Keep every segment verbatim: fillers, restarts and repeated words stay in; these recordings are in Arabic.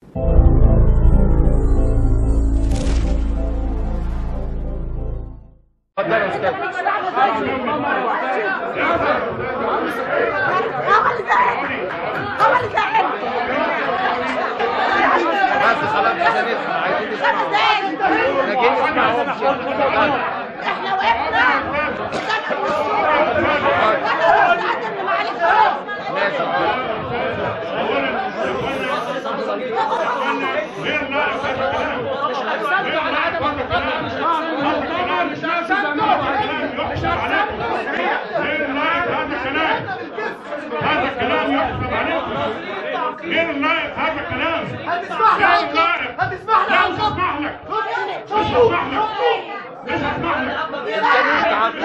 احنا وقفنا غير النائب. هذا كلام هتسمح لك هتسمح لك هتسمح لك هتسمح لك هتسمح لك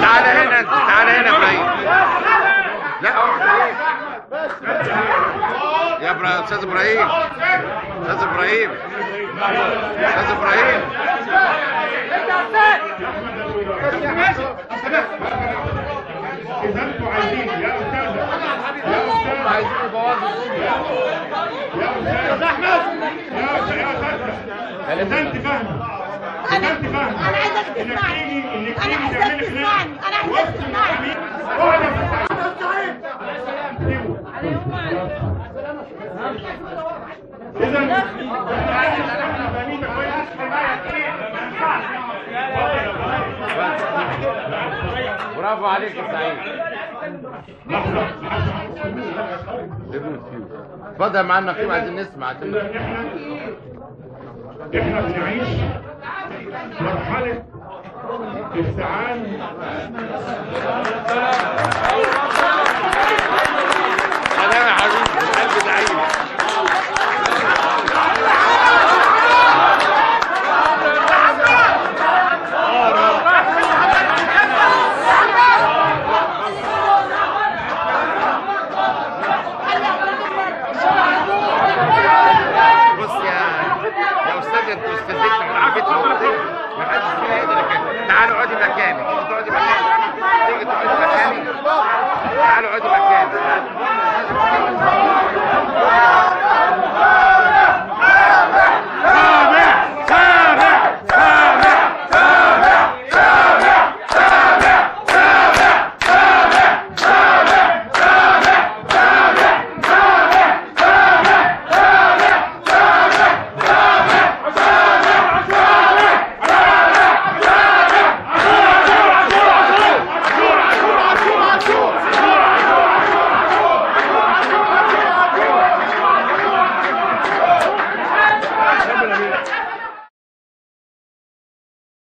تعال هنا انت تعال هنا يا ابراهيم. لا اقعد يا ابراهيم استاذ ابراهيم استاذ ابراهيم استاذ ابراهيم اذا انتوا عايزين يا استاذ يا استاذ عايزين يبوظوا يا استاذ احمد يا استاذ انت فاهم أنا أنا عايزك تسمعني أنا عايزك تسمعني أنا عايزك تسمعني برافو عليك يا سعيد. اتفضل يا معلم نقيب عايزين نسمع. احنا بنعيش مرحلة افتعال انا يا حبيبي قلب دعيم تعالوا اقعدوا مكاني. تعالوا اقعدوا مكاني.